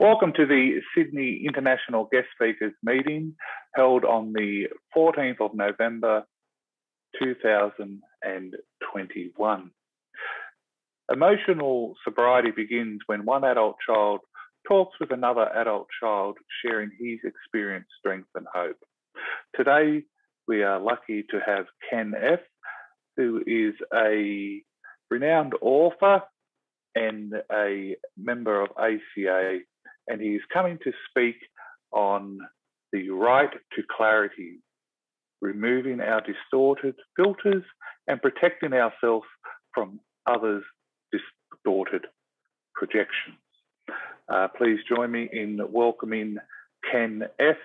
Welcome to the Sydney International Guest Speakers Meeting, held on the 14th of November 2021. Emotional sobriety begins when one adult child talks with another adult child, sharing his experience, strength and hope. Today, we are lucky to have Ken F., who is a renowned author and a member of ACA, and he's coming to speak on the right to clarity, removing our distorted filters and protecting ourselves from others' distorted projections. Please join me in welcoming Ken F.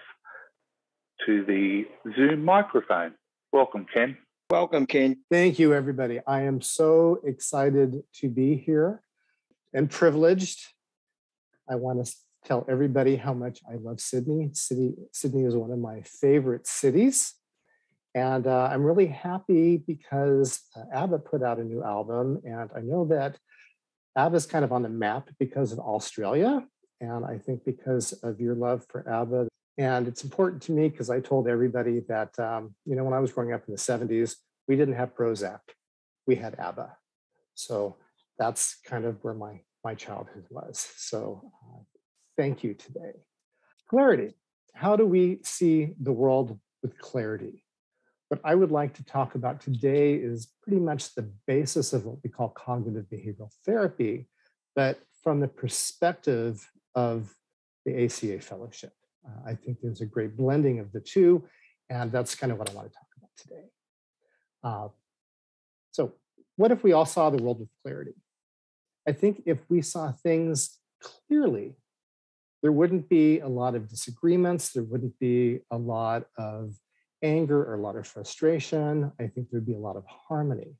to the Zoom microphone. Welcome, Ken. Welcome, Ken. Thank you, everybody. I am so excited to be here and privileged. I want to tell everybody how much I love Sydney. Sydney is one of my favorite cities. And I'm really happy because Abba put out a new album. And I know that Abba's kind of on the map because of Australia. And I think because of your love for Abba. And it's important to me because I told everybody that, you know, when I was growing up in the 70s, we didn't have Prozac. We had Abba. So that's kind of where my childhood was. So thank you today. Clarity. How do we see the world with clarity? What I would like to talk about today is pretty much the basis of what we call cognitive behavioral therapy, but from the perspective of the ACA fellowship. I think there's a great blending of the two, and that's kind of what I want to talk about today. So what if we all saw the world with clarity? I think if we saw things clearly, there wouldn't be a lot of disagreements. There wouldn't be a lot of anger or a lot of frustration. I think there'd be a lot of harmony.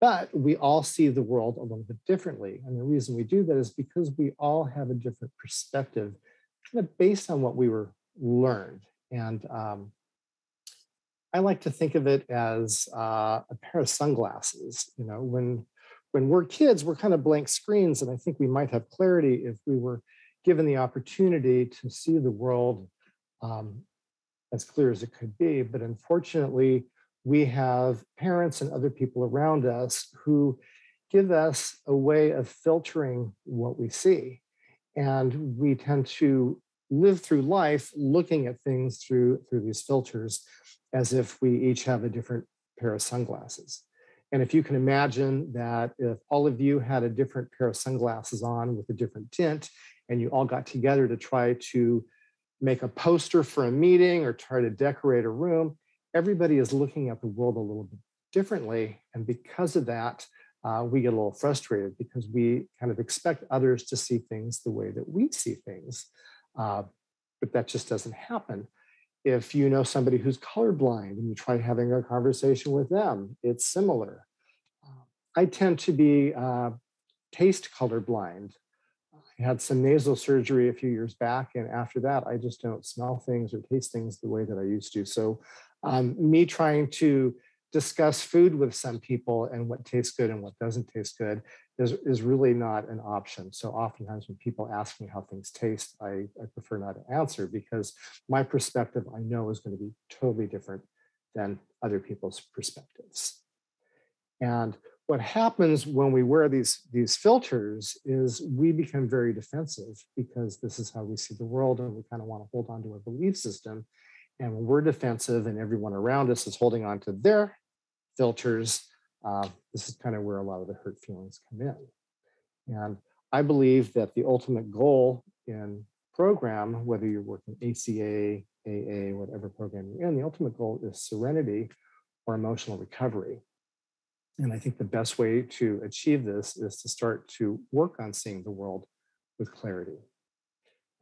But we all see the world a little bit differently. And the reason we do that is because we all have a different perspective, kind of based on what we were learned. And I like to think of it as a pair of sunglasses. You know, when we're kids, we're kind of blank screens, and I think we might have clarity if we were given the opportunity to see the world as clear as it could be. But unfortunately, we have parents and other people around us who give us a way of filtering what we see. And we tend to live through life looking at things through these filters as if we each have a different pair of sunglasses. And if you can imagine that if all of you had a different pair of sunglasses on with a different tint, and you all got together to try to make a poster for a meeting or try to decorate a room, everybody is looking at the world a little bit differently. And because of that, we get a little frustrated because we kind of expect others to see things the way that we see things. But that just doesn't happen. If you know somebody who's colorblind and you try having a conversation with them, it's similar. I tend to be taste colorblind. I had some nasal surgery a few years back, and after that, I just don't smell things or taste things the way that I used to. So me trying to discuss food with some people and what tastes good and what doesn't taste good is really not an option. So oftentimes when people ask me how things taste, I prefer not to answer because my perspective I know is going to be totally different than other people's perspectives. And what happens when we wear these filters is we become very defensive because this is how we see the world and we kind of want to hold on to a belief system. And when we're defensive and everyone around us is holding on to their filters, this is kind of where a lot of the hurt feelings come in. And I believe that the ultimate goal in program, whether you're working ACA, AA, whatever program you're in, the ultimate goal is serenity or emotional recovery. And I think the best way to achieve this is to start to work on seeing the world with clarity.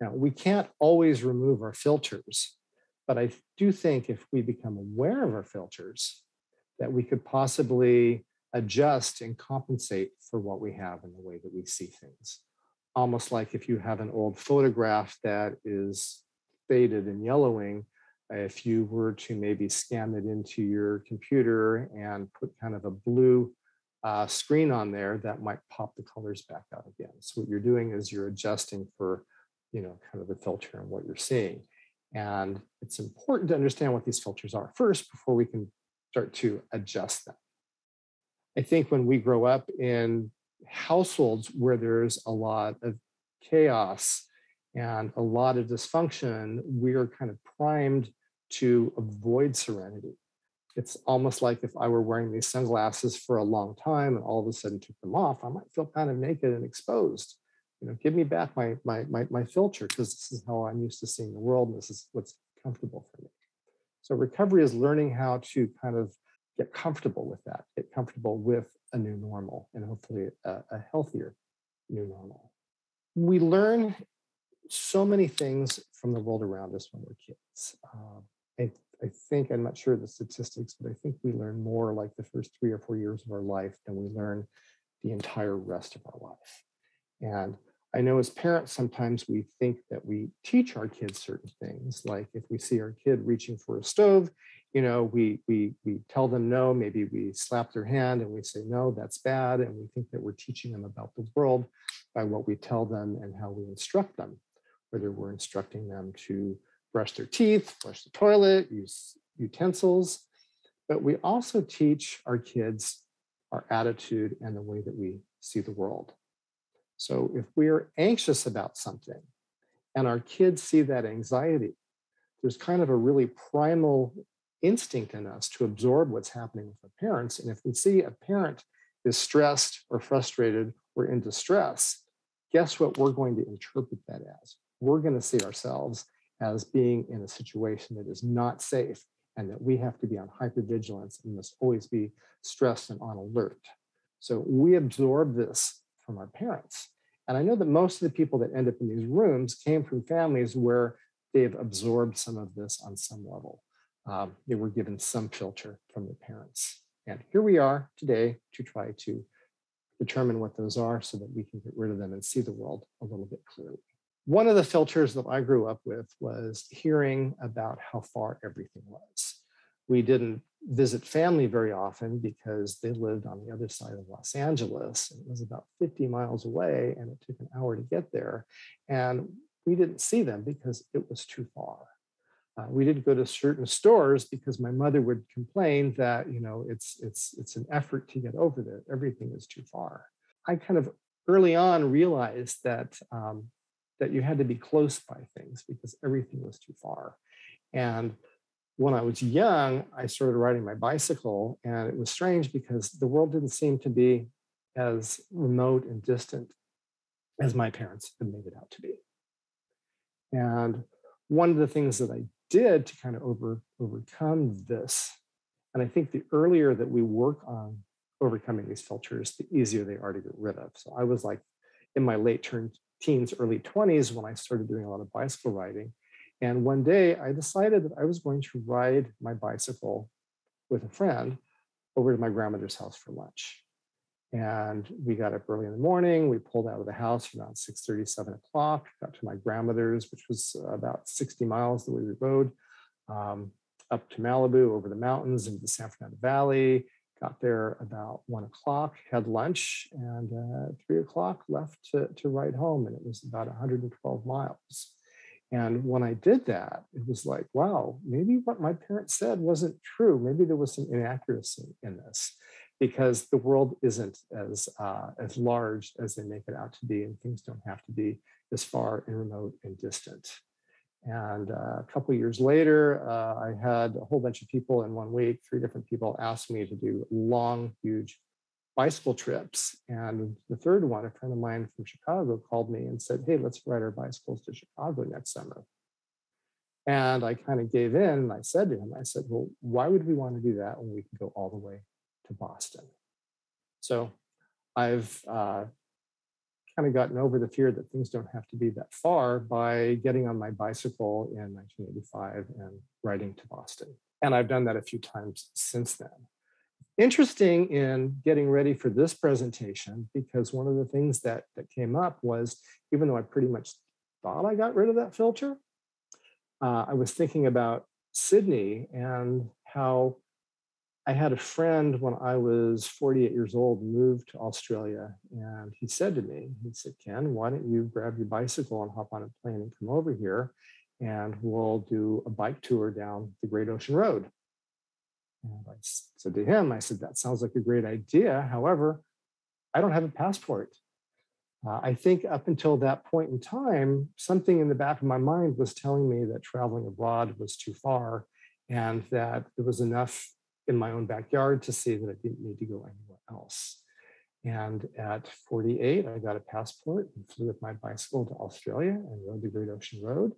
Now, we can't always remove our filters, but I do think if we become aware of our filters, that we could possibly adjust and compensate for what we have in the way that we see things. Almost like if you have an old photograph that is faded and yellowing, if you were to maybe scan it into your computer and put kind of a blue screen on there, that might pop the colors back out again. So what you're doing is you're adjusting for you know, kind of the filter and what you're seeing. And it's important to understand what these filters are first before we can start to adjust them. I think when we grow up in households where there's a lot of chaos and a lot of dysfunction, we are kind of primed to avoid serenity. It's almost like if I were wearing these sunglasses for a long time and all of a sudden took them off, I might feel kind of naked and exposed. You know, give me back my filter, because this is how I'm used to seeing the world, and this is what's comfortable for me. So recovery is learning how to kind of get comfortable with that, get comfortable with a new normal, and hopefully a healthier new normal. We learn so many things from the world around us when we're kids. I think, I'm not sure of the statistics, but I think we learn more like the first 3 or 4 years of our life than we learn the entire rest of our life. And I know as parents, sometimes we think that we teach our kids certain things. Like if we see our kid reaching for a stove, you know, we tell them no, maybe we slap their hand and we say, no, that's bad. And we think that we're teaching them about the world by what we tell them and how we instruct them, whether we're instructing them to brush their teeth, flush the toilet, use utensils. But we also teach our kids our attitude and the way that we see the world. So if we are anxious about something and our kids see that anxiety, there's kind of a really primal instinct in us to absorb what's happening with our parents. And if we see a parent is stressed or frustrated or in distress, guess what we're going to interpret that as? We're going to see ourselves as being in a situation that is not safe and that we have to be on hypervigilance and must always be stressed and on alert. So we absorb this from our parents. And I know that most of the people that end up in these rooms came from families where they've absorbed some of this on some level. They were given some filter from the parents. And here we are today to try to determine what those are so that we can get rid of them and see the world a little bit clearly. One of the filters that I grew up with was hearing about how far everything was. We didn't visit family very often because they lived on the other side of Los Angeles. It was about 50 miles away and it took an hour to get there. And we didn't see them because it was too far. We didn't go to certain stores because my mother would complain that, you know, it's an effort to get over there. Everything is too far. I kind of early on realized that you had to be close by things because everything was too far. And when I was young, I started riding my bicycle, and it was strange because the world didn't seem to be as remote and distant as my parents had made it out to be. And one of the things that I did to kind of overcome this, and I think the earlier that we work on overcoming these filters, the easier they are to get rid of. So I was like in my late teens, early 20s when I started doing a lot of bicycle riding. And one day I decided that I was going to ride my bicycle with a friend over to my grandmother's house for lunch. And we got up early in the morning, we pulled out of the house around 6:30, 7 o'clock, got to my grandmother's, which was about 60 miles the way we rode, up to Malibu, over the mountains into the San Fernando Valley. Got there about 1 o'clock, had lunch, and 3 o'clock left to ride home. And it was about 112 miles. And when I did that, it was like, wow, maybe what my parents said wasn't true. Maybe there was some inaccuracy in this because the world isn't as large as they make it out to be, and things don't have to be as far and remote and distant. And a couple of years later, I had a whole bunch of people in 1 week, 3 different people asked me to do long, huge bicycle trips. And the third one, a friend of mine from Chicago called me and said, hey, let's ride our bicycles to Chicago next summer. And I kind of gave in and I said to him, I said, well, why would we want to do that when we can go all the way to Boston? So I've kind of gotten over the fear that things don't have to be that far by getting on my bicycle in 1985 and riding to Boston. And I've done that a few times since then. Interesting in getting ready for this presentation, because one of the things that came up was, even though I pretty much thought I got rid of that filter, I was thinking about Sydney and how I had a friend when I was 48 years old move to Australia, and he said to me, he said, Ken, why don't you grab your bicycle and hop on a plane and come over here, and we'll do a bike tour down the Great Ocean Road. And I said to him, I said, that sounds like a great idea. However, I don't have a passport. I think up until that point in time, something in the back of my mind was telling me that traveling abroad was too far, and that there was enough in my own backyard to see that I didn't need to go anywhere else. And at 48, I got a passport and flew with my bicycle to Australia and rode the Great Ocean Road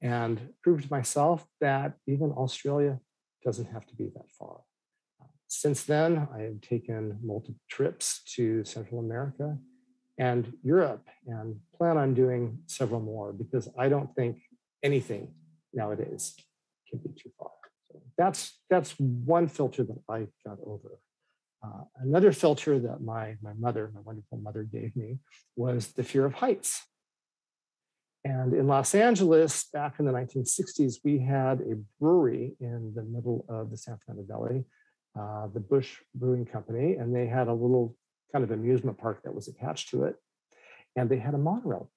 and proved to myself that even Australia doesn't have to be that far. Since then, I have taken multiple trips to Central America and Europe, and plan on doing several more because I don't think anything nowadays can be too far. That's one filter that I got over. Another filter that my wonderful mother gave me was the fear of heights. And in Los Angeles, back in the 1960s, we had a brewery in the middle of the San Fernando Valley, the Bush Brewing Company, and they had a little kind of amusement park that was attached to it. And they had a monorail.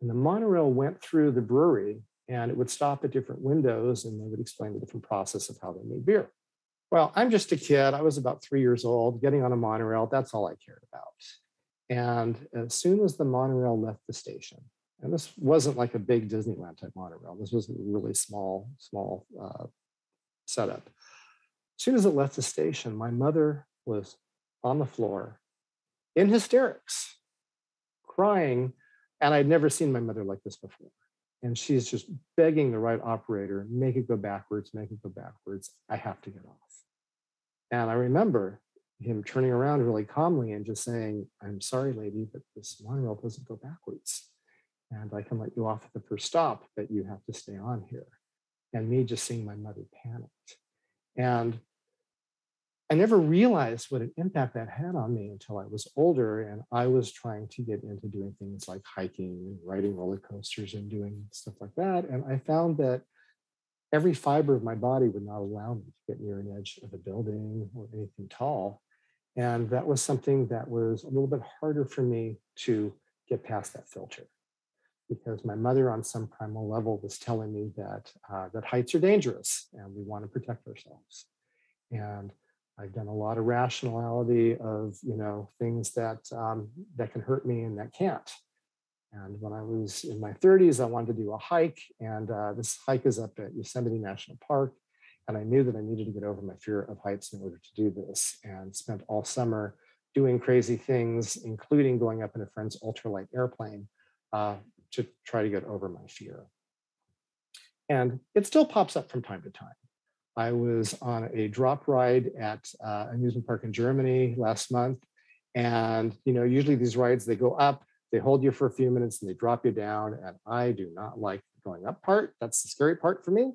And the monorail went through the brewery, and it would stop at different windows, and they would explain the different process of how they made beer. Well, I'm just a kid. I was about 3 years old, getting on a monorail. That's all I cared about. And as soon as the monorail left the station, and this wasn't like a big Disneyland type monorail. This was a really small setup. As soon as it left the station, my mother was on the floor in hysterics, crying. And I'd never seen my mother like this before. And she's just begging the right operator, make it go backwards, make it go backwards. I have to get off. And I remember him turning around really calmly and just saying, I'm sorry, lady, but this monorail doesn't go backwards. And I can let you off at the first stop, but you have to stay on here. And me just seeing my mother panicked. And I never realized what an impact that had on me until I was older, and I was trying to get into doing things like hiking and riding roller coasters and doing stuff like that. And I found that every fiber of my body would not allow me to get near an edge of a building or anything tall. And that was something that was a little bit harder for me to get past that filter, because my mother on some primal level was telling me that, that heights are dangerous and we want to protect ourselves. And I've done a lot of rationality of, you know, things that that can hurt me and that can't. And when I was in my 30s, I wanted to do a hike, and this hike is up at Yosemite National Park. And I knew that I needed to get over my fear of heights in order to do this, and spent all summer doing crazy things, including going up in a friend's ultralight airplane to try to get over my fear. And it still pops up from time to time. I was on a drop ride at an amusement park in Germany last month. And, you know, usually these rides, they go up, they hold you for a few minutes, and they drop you down. And I do not like the going up part. That's the scary part for me.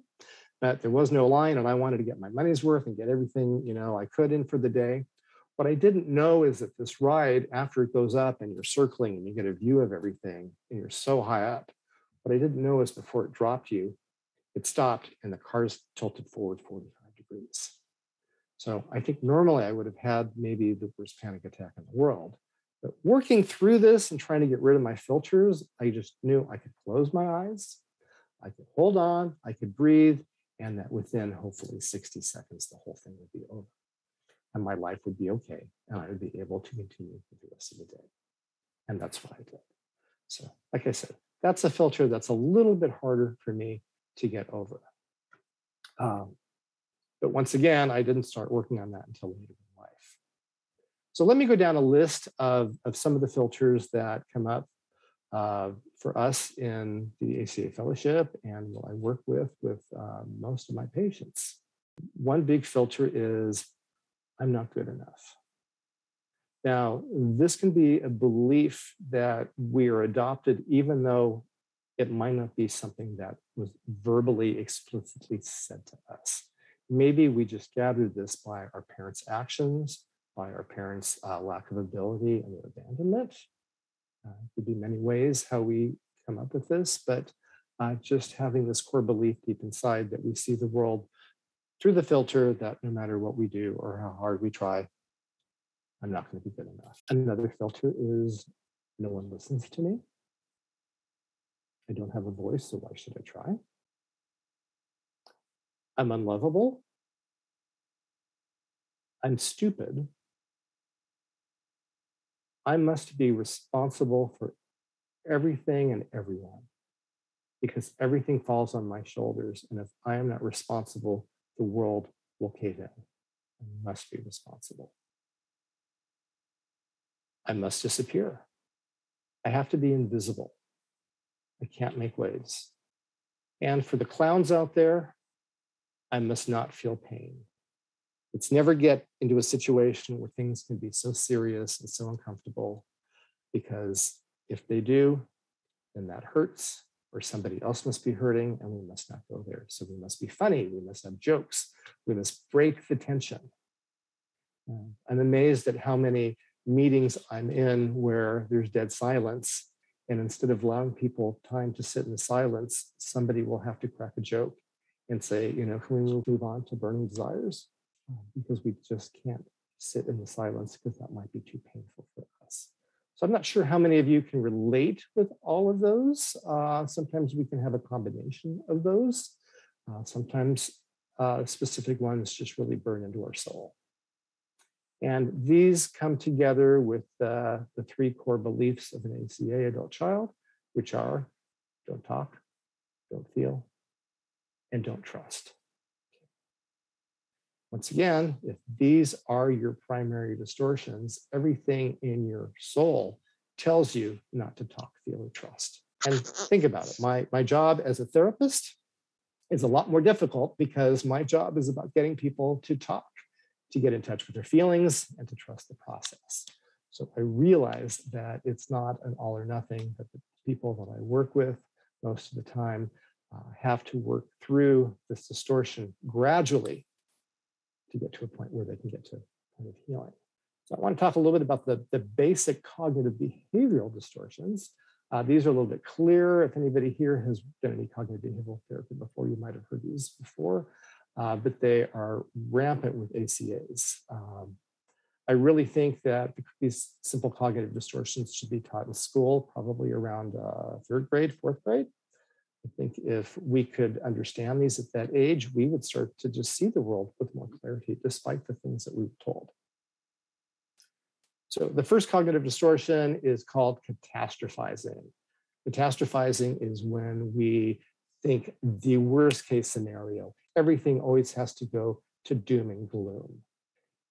But there was no line, and I wanted to get my money's worth and get everything, you know, I could in for the day. What I didn't know is that this ride, after it goes up and you're circling and you get a view of everything and you're so high up, what I didn't know is before it dropped you, it stopped and the cars tilted forward 45 degrees. So I think normally I would have had maybe the worst panic attack in the world. But working through this and trying to get rid of my filters, I just knew I could close my eyes, I could hold on, I could breathe, and that within hopefully 60 seconds, the whole thing would be over. And my life would be okay, and I would be able to continue for the rest of the day. And that's what I did. So like I said, that's a filter that's a little bit harder for me to get over. But once again, I didn't start working on that until later in life. So let me go down a list of some of the filters that come up for us in the ACA fellowship and what I work with most of my patients. One big filter is, I'm not good enough. Now, this can be a belief that we are adopted, even though it might not be something that was verbally explicitly said to us. Maybe we just gathered this by our parents' actions, by our parents' lack of ability and their abandonment. It could be many ways how we come up with this, but just having this core belief deep inside that we see the world through the filter that no matter what we do or how hard we try, I'm not going to be good enough. Another filter is no one listens to me. I don't have a voice, so why should I try? I'm unlovable. I'm stupid. I must be responsible for everything and everyone because everything falls on my shoulders. And if I am not responsible, the world will cave in. I must be responsible. I must disappear. I have to be invisible. I can't make waves. And for the clowns out there, I must not feel pain. Let's never get into a situation where things can be so serious and so uncomfortable, because if they do, then that hurts, or somebody else must be hurting, and we must not go there. So we must be funny. We must have jokes. We must break the tension. I'm amazed at how many meetings I'm in where there's dead silence. And instead of allowing people time to sit in silence, somebody will have to crack a joke and say, you know, can we move on to burning desires? Because we just can't sit in the silence because that might be too painful for us. So I'm not sure how many of you can relate with all of those. Sometimes we can have a combination of those. Sometimes specific ones just really burn into our soul. And these come together with the three core beliefs of an ACA adult child, which are don't talk, don't feel, and don't trust. Once again, if these are your primary distortions, everything in your soul tells you not to talk, feel, or trust. And think about it. My job as a therapist is a lot more difficult because my job is about getting people to talk, to get in touch with their feelings, and to trust the process. So I realize that it's not an all or nothing, that the people that I work with most of the time have to work through this distortion gradually to get to a point where they can get to kind of healing. So I want to talk a little bit about the basic cognitive behavioral distortions. These are a little bit clearer. If anybody here has done any cognitive behavioral therapy before, you might have heard these before. But they are rampant with ACAs. I really think that these simple cognitive distortions should be taught in school, probably around third grade, fourth grade. I think if we could understand these at that age, we would start to just see the world with more clarity, despite the things that we were told. So the first cognitive distortion is called catastrophizing. Catastrophizing is when we think the worst case scenario. Everything always has to go to doom and gloom.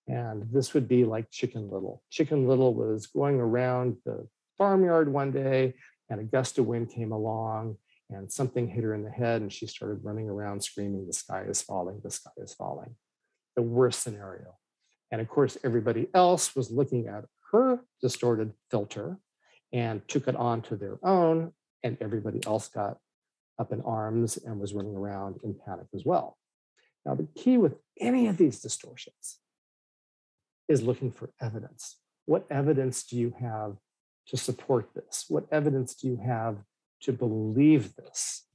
And this would be like Chicken Little. Chicken Little was going around the farmyard one day and a gust of wind came along and something hit her in the head and she started running around screaming, the sky is falling, the sky is falling. The worst scenario. And of course, everybody else was looking at her distorted filter and took it on to their own, and everybody else got up in arms and was running around in panic as well. Now, the key with any of these distortions is looking for evidence. What evidence do you have to support this? What evidence do you have to believe this?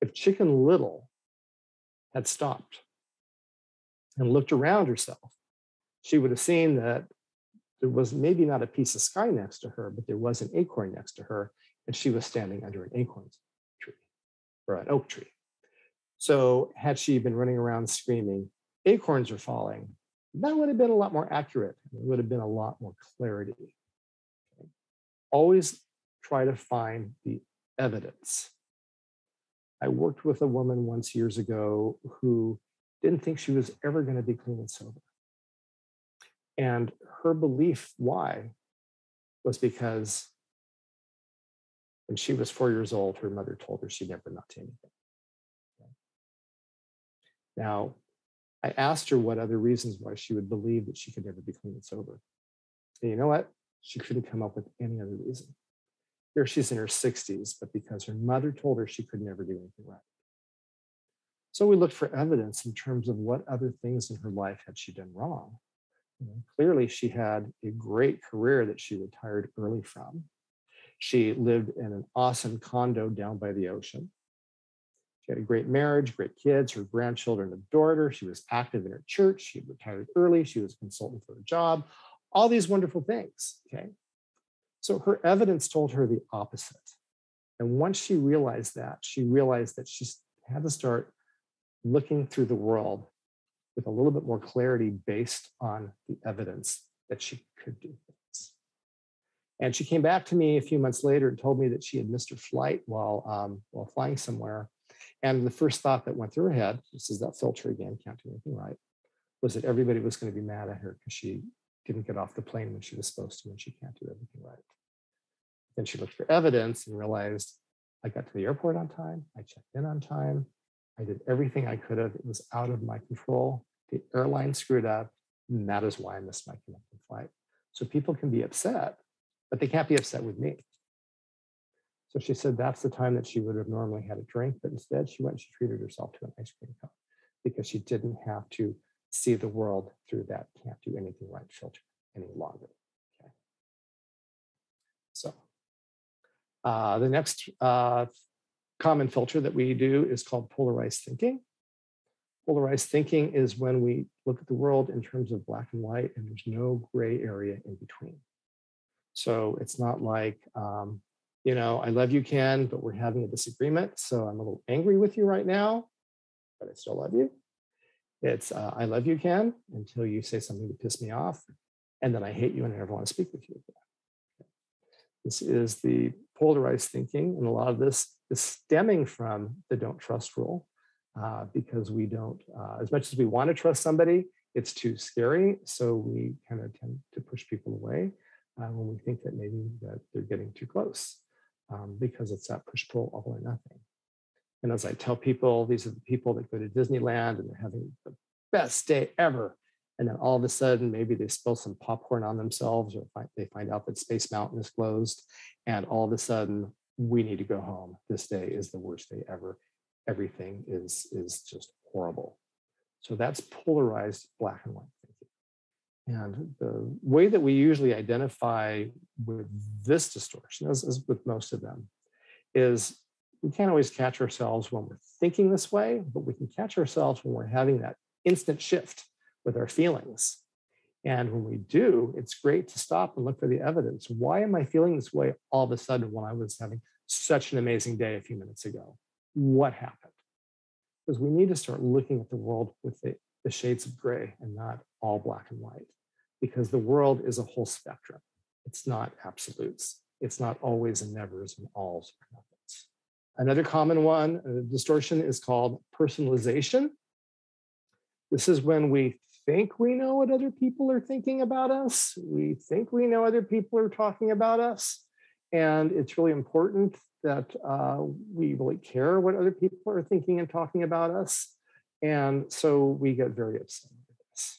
If Chicken Little had stopped and looked around herself, she would have seen that there was maybe not a piece of sky next to her, but there was an acorn next to her, and she was standing under an acorn or an oak tree. So had she been running around screaming, acorns are falling, that would have been a lot more accurate. It would have been a lot more clarity. Okay. Always try to find the evidence. I worked with a woman once years ago who didn't think she was ever going to be clean and sober. And her belief why was because when she was 4 years old, her mother told her she'd never not to anything. Okay. Now, I asked her what other reasons why she would believe that she could never be clean and sober. And you know what? She couldn't come up with any other reason. Here she's in her 60s, but because her mother told her she could never do anything right. So we looked for evidence in terms of what other things in her life had she done wrong. You know, clearly, she had a great career that she retired early from. She lived in an awesome condo down by the ocean. She had a great marriage, great kids, her grandchildren adored her. She was active in her church. She retired early. She was a consultant for her job. All these wonderful things, okay? So her evidence told her the opposite. And once she realized that she had to start looking through the world with a little bit more clarity based on the evidence that she could do things. And she came back to me a few months later and told me that she had missed her flight while flying somewhere. And the first thought that went through her head, this is that filter again, can't do anything right, was that everybody was going to be mad at her because she didn't get off the plane when she was supposed to and she can't do everything right. Then she looked for evidence and realized, I got to the airport on time, I checked in on time, I did everything I could have, it was out of my control, the airline screwed up, and that is why I missed my connecting flight. So people can be upset, but they can't be upset with me. So she said that's the time that she would have normally had a drink, but instead she went and she treated herself to an ice cream cone because she didn't have to see the world through that can't do anything right filter any longer. Okay. So the next common filter that we do is called polarized thinking. Polarized thinking is when we look at the world in terms of black and white and there's no gray area in between. So it's not like, you know, I love you, Ken, but we're having a disagreement. So I'm a little angry with you right now, but I still love you. It's I love you, Ken, until you say something to piss me off. And then I hate you and I never want to speak with you again. Okay. This is the polarized thinking. And a lot of this is stemming from the don't trust rule because we don't, as much as we want to trust somebody, it's too scary. So we kind of tend to push people away when we think that maybe that they're getting too close because it's that push-pull all or nothing. And as I tell people, these are the people that go to Disneyland and they're having the best day ever. And then all of a sudden, maybe they spill some popcorn on themselves or they find out that Space Mountain is closed. And all of a sudden, we need to go home. This day is the worst day ever. Everything is just horrible. So that's polarized black and white thinking. And the way that we usually identify with this distortion, as with most of them, is we can't always catch ourselves when we're thinking this way, but we can catch ourselves when we're having that instant shift with our feelings. And when we do, it's great to stop and look for the evidence. Why am I feeling this way all of a sudden when I was having such an amazing day a few minutes ago? What happened? Because we need to start looking at the world with the shades of gray and not all black and white, because the world is a whole spectrum. It's not absolutes. It's not always and nevers and alls or nothing. Another common one, distortion, is called personalization. This is when we think we know what other people are thinking about us. We think we know other people are talking about us. And it's really important that we really care what other people are thinking and talking about us. And so we get very upset with this.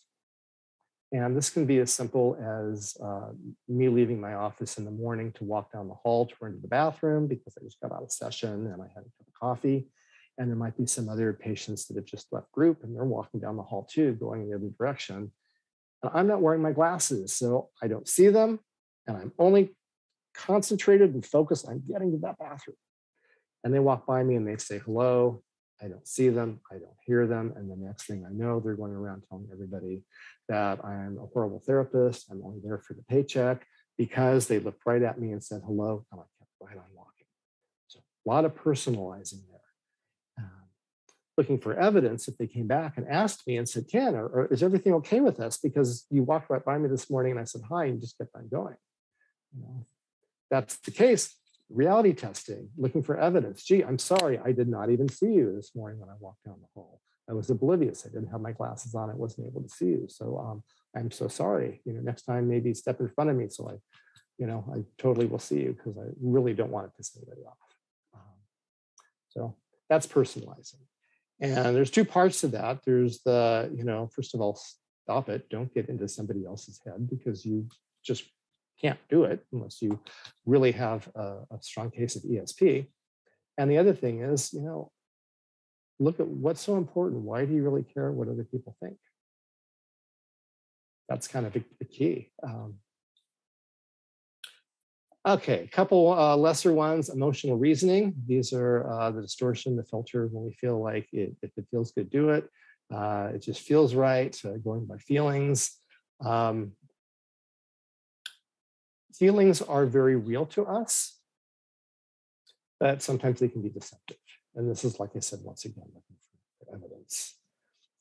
And this can be as simple as me leaving my office in the morning to walk down the hall to run to the bathroom because I just got out of session and I had a cup of coffee. And there might be some other patients that have just left group and they're walking down the hall too, going in the other direction. And I'm not wearing my glasses, so I don't see them. And I'm only concentrated and focused on getting to that bathroom. And they walk by me and they say hello. I don't see them, I don't hear them, and the next thing I know, they're going around telling everybody that I'm a horrible therapist, I'm only there for the paycheck, because they looked right at me and said hello, and I kept right on walking. So a lot of personalizing there. Looking for evidence, if they came back and asked me and said, Ken, or is everything okay with us? Because you walked right by me this morning and I said hi, and just kept on going. You know, that's the case. Reality testing, looking for evidence. Gee, I'm sorry, I did not even see you this morning when I walked down the hall. I was oblivious. I didn't have my glasses on. I wasn't able to see you. So I'm so sorry. You know, next time maybe step in front of me so I totally will see you because I really don't want to piss anybody off. So that's personalizing. And there's two parts to that. There's the, you know, first of all, stop it. Don't get into somebody else's head because you just can't do it unless you really have a strong case of ESP. And the other thing is, you know, look at what's so important. Why do you really care what other people think? That's kind of the key. Okay, a couple lesser ones, emotional reasoning. These are the distortion, the filter, when we feel like it, if it feels good, do it. It just feels right, going by feelings. Feelings are very real to us, but sometimes they can be deceptive. And this is, like I said, once again, looking for evidence,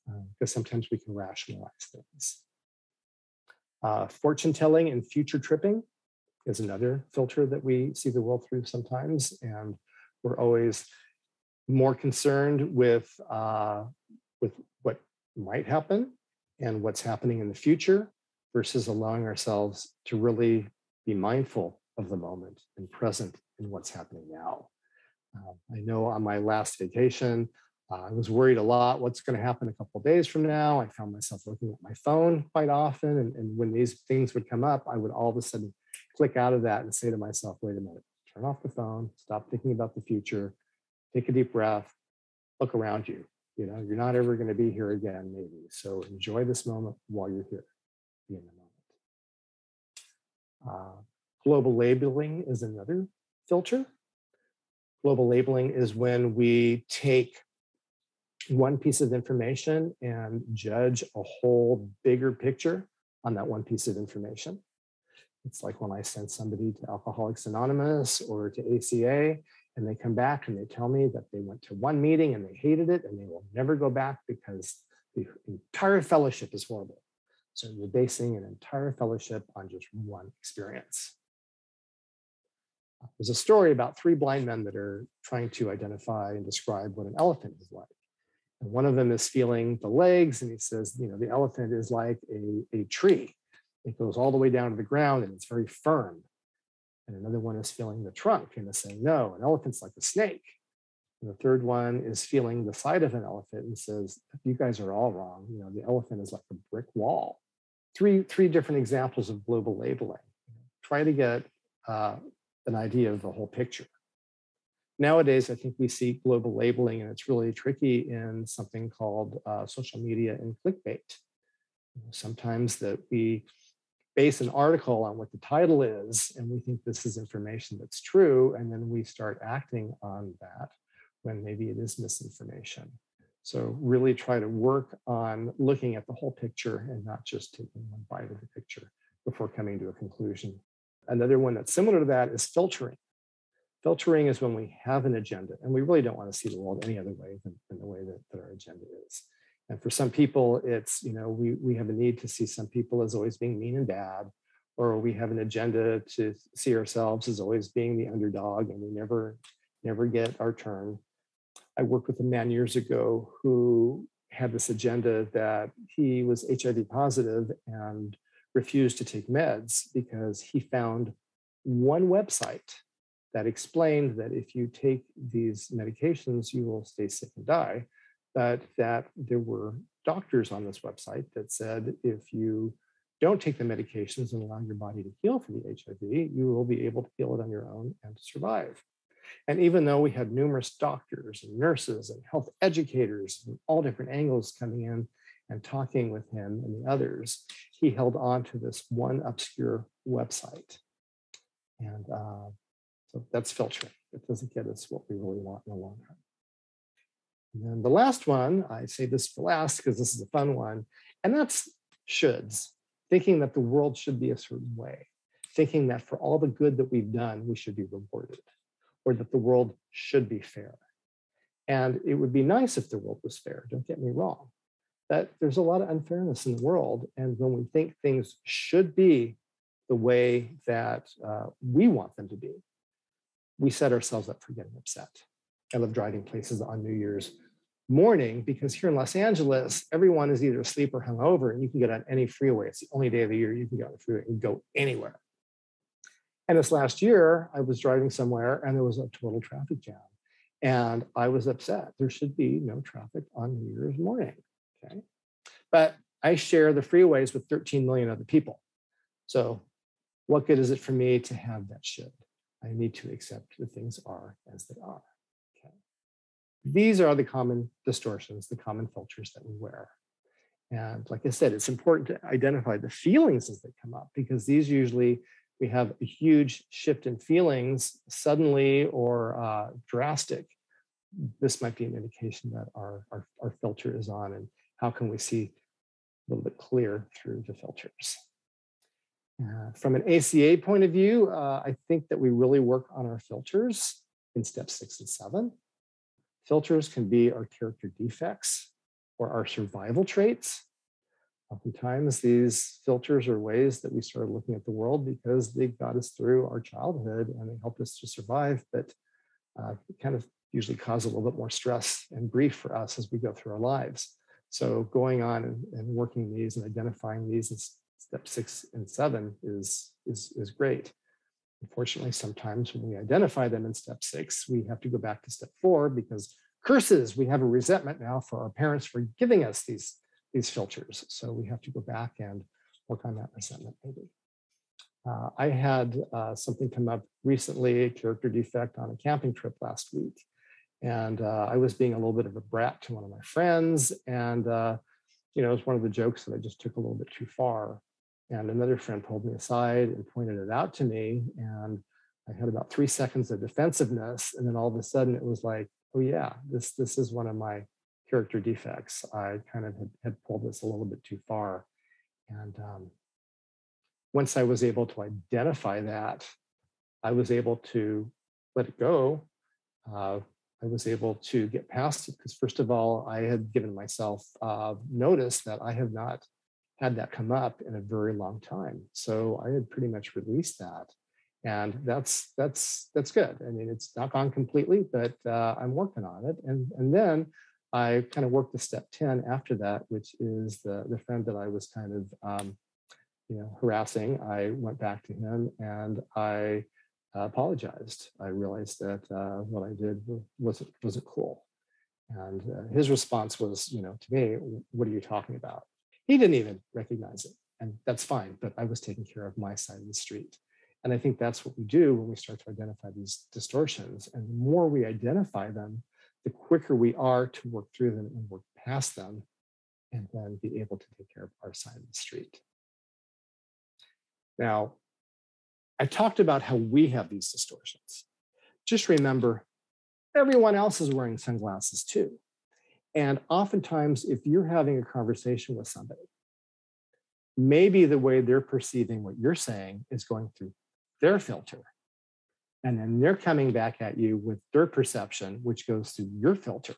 because sometimes we can rationalize things. Fortune telling and future tripping is another filter that we see the world through sometimes. And we're always more concerned with what might happen and what's happening in the future versus allowing ourselves to really be mindful of the moment and present in what's happening now. I know on my last vacation, I was worried a lot what's going to happen a couple of days from now. I found myself looking at my phone quite often. And when these things would come up, I would all of a sudden click out of that and say to myself, wait a minute, turn off the phone, stop thinking about the future, take a deep breath, look around you. You know, you're not ever going to be here again, maybe. So enjoy this moment while you're here. Be in the moment. Global labeling is another filter. Global labeling is when we take one piece of information and judge a whole bigger picture on that one piece of information. It's like when I send somebody to Alcoholics Anonymous or to ACA, and they come back and they tell me that they went to one meeting and they hated it and they will never go back because the entire fellowship is horrible. So you're basing an entire fellowship on just one experience. There's a story about three blind men that are trying to identify and describe what an elephant is like. And one of them is feeling the legs, and he says, you know, the elephant is like a tree. It goes all the way down to the ground and it's very firm. And another one is feeling the trunk and is saying, no, an elephant's like a snake. And the third one is feeling the side of an elephant and says, you guys are all wrong. You know, the elephant is like a brick wall. Three different examples of global labeling. Try to get an idea of the whole picture. Nowadays, I think we see global labeling, and it's really tricky in something called social media and clickbait. You know, sometimes that we base an article on what the title is, and we think this is information that's true, and then we start acting on that when maybe it is misinformation. So really try to work on looking at the whole picture and not just taking one bite of the picture before coming to a conclusion. Another one that's similar to that is filtering. Filtering is when we have an agenda, and we really don't want to see the world any other way than the way that our agenda is. And for some people, it's, you know, we have a need to see some people as always being mean and bad, or we have an agenda to see ourselves as always being the underdog, and we never get our turn. I worked with a man years ago who had this agenda that he was HIV positive and refused to take meds because he found one website that explained that if you take these medications, you will stay sick and die, but that there were doctors on this website that said, if you don't take the medications and allow your body to heal from the HIV, you will be able to heal it on your own and survive. And even though we had numerous doctors and nurses and health educators from all different angles coming in and talking with him and the others, he held on to this one obscure website. And so that's filtering. It doesn't get us what we really want in the long run. And then the last one, I say this for last because this is a fun one, and that's shoulds. Thinking that the world should be a certain way. Thinking that for all the good that we've done, we should be rewarded, or that the world should be fair. And it would be nice if the world was fair, don't get me wrong, that there's a lot of unfairness in the world. And when we think things should be the way that we want them to be, we set ourselves up for getting upset. I love driving places on New Year's morning because here in Los Angeles, everyone is either asleep or hungover, and you can get on any freeway. It's the only day of the year you can get on the freeway and go anywhere. And this last year, I was driving somewhere and there was a total traffic jam, and I was upset. There should be no traffic on New Year's morning, okay? But I share the freeways with 13 million other people. So what good is it for me to have that should? I need to accept that things are as they are. Okay. These are the common distortions, the common filters that we wear. And like I said, it's important to identify the feelings as they come up, because these usually we have a huge shift in feelings suddenly or drastic, this might be an indication that our filter is on, and how can we see a little bit clearer through the filters. From an ACA point of view, I think that we really work on our filters in steps 6 and 7. Filters can be our character defects or our survival traits. Oftentimes, these filters are ways that we started looking at the world because they got us through our childhood and they helped us to survive, but kind of usually cause a little bit more stress and grief for us as we go through our lives. So going on and working these and identifying these in step 6 and 7 is great. Unfortunately, sometimes when we identify them in step 6, we have to go back to step 4 because curses, we have a resentment now for our parents for giving us these filters. So we have to go back and work on that resentment maybe. I had something come up recently, a character defect on a camping trip last week. And I was being a little bit of a brat to one of my friends. And, you know, it was one of the jokes that I just took a little bit too far. And another friend pulled me aside and pointed it out to me. And I had about 3 seconds of defensiveness. And then all of a sudden it was like, oh yeah, this is one of my character defects. I kind of had pulled this a little bit too far. And once I was able to identify that, I was able to let it go. I was able to get past it because, first of all, I had given myself notice that I have not had that come up in a very long time. So I had pretty much released that. And that's good. I mean, it's not gone completely, but I'm working on it. And then I kind of worked to step 10 after that, which is the friend that I was kind of harassing. I went back to him and I apologized. I realized that what I did wasn't cool. And his response was, to me, what are you talking about? He didn't even recognize it. And that's fine, but I was taking care of my side of the street. And I think that's what we do when we start to identify these distortions. And the more we identify them, the quicker we are to work through them and work past them, and then be able to take care of our side of the street. Now, I talked about how we have these distortions. Just remember, everyone else is wearing sunglasses too. And oftentimes, if you're having a conversation with somebody, maybe the way they're perceiving what you're saying is going through their filter. And then they're coming back at you with their perception, which goes through your filter.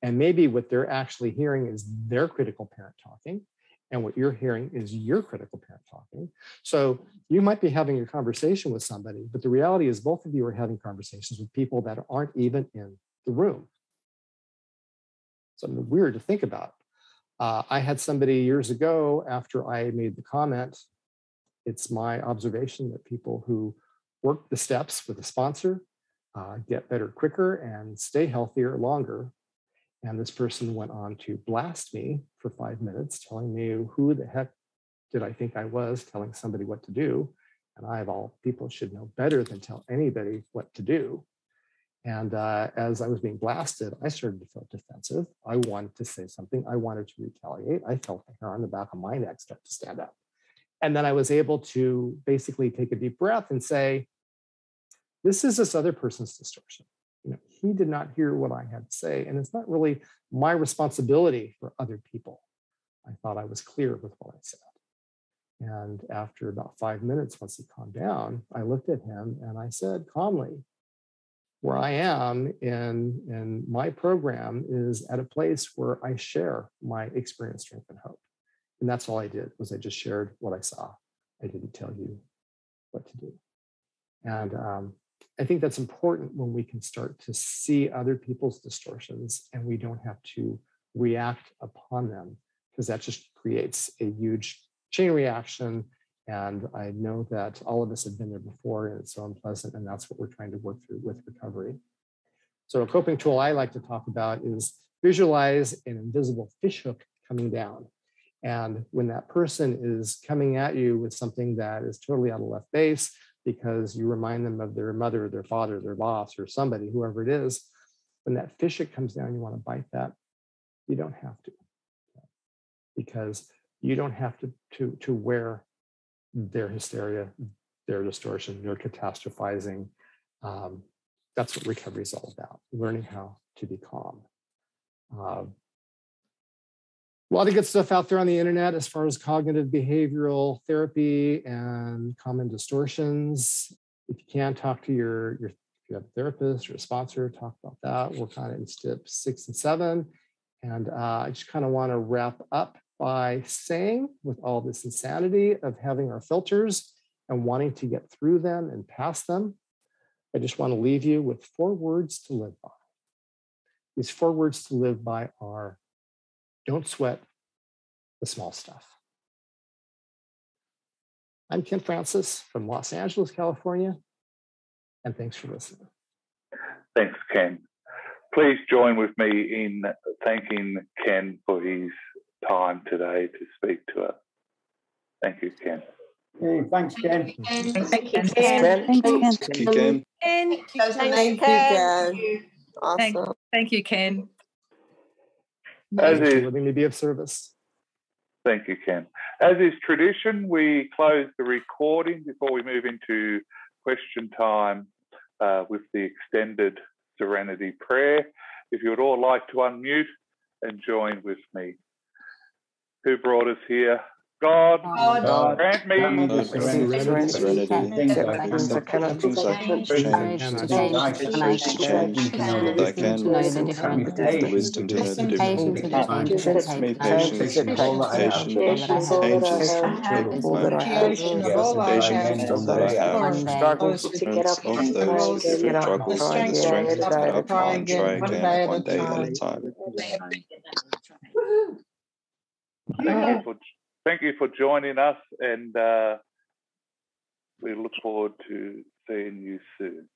And maybe what they're actually hearing is their critical parent talking. And what you're hearing is your critical parent talking. So you might be having a conversation with somebody, but the reality is both of you are having conversations with people that aren't even in the room. Something weird to think about. I had somebody years ago after I made the comment, it's my observation that people who work the steps with a sponsor get better quicker and stay healthier longer. And this person went on to blast me for 5 minutes, telling me who the heck did I think I was telling somebody what to do. And I, of all people, should know better than tell anybody what to do. And as I was being blasted, I started to feel defensive. I wanted to say something. I wanted to retaliate. I felt the hair on the back of my neck start to stand up. And then I was able to basically take a deep breath and say, this is this other person's distortion. He did not hear what I had to say, and it's not really my responsibility for other people. I thought I was clear with what I said. And after about 5 minutes, once he calmed down, I looked at him and I said calmly, where I am in my program is at a place where I share my experience, strength, and hope. And that's all I did, was I just shared what I saw. I didn't tell you what to do. And I think that's important when we can start to see other people's distortions and we don't have to react upon them, because that just creates a huge chain reaction. And I know that all of us have been there before, and it's so unpleasant, and that's what we're trying to work through with recovery. So a coping tool I like to talk about is visualize an invisible fishhook coming down. And when that person is coming at you with something that is totally out of left base, because you remind them of their mother, their father, their boss, or somebody, whoever it is, when that fishhook comes down, you want to bite that. You don't have to, because you don't have to wear their hysteria, their distortion, their catastrophizing. That's what recovery is all about, learning how to be calm. A lot of good stuff out there on the internet as far as cognitive behavioral therapy and common distortions. If you can, talk to if you have a therapist or a sponsor, talk about that. Work on it in steps 6 and 7. And I just kind of want to wrap up by saying, with all this insanity of having our filters and wanting to get through them and past them, I just want to leave you with 4 words to live by. These 4 words to live by are: don't sweat the small stuff. I'm Ken Francis from Los Angeles, California, and thanks for listening. Thanks, Ken. Please join with me in thanking Ken for his time today to speak to us. Thank you, Ken. Hey, thanks, Ken. Thank you, Ken. Thank you, Ken. Thank you, Ken. Thank you, Ken. Awesome. Thank you, Ken. As is, letting me be of service. Thank you, Ken. As is tradition, we close the recording before we move into question time with the extended Serenity Prayer. If you would all like to unmute and join with me. Who brought us here? God, grant me the strength to get up. Thank you for joining us, and we look forward to seeing you soon.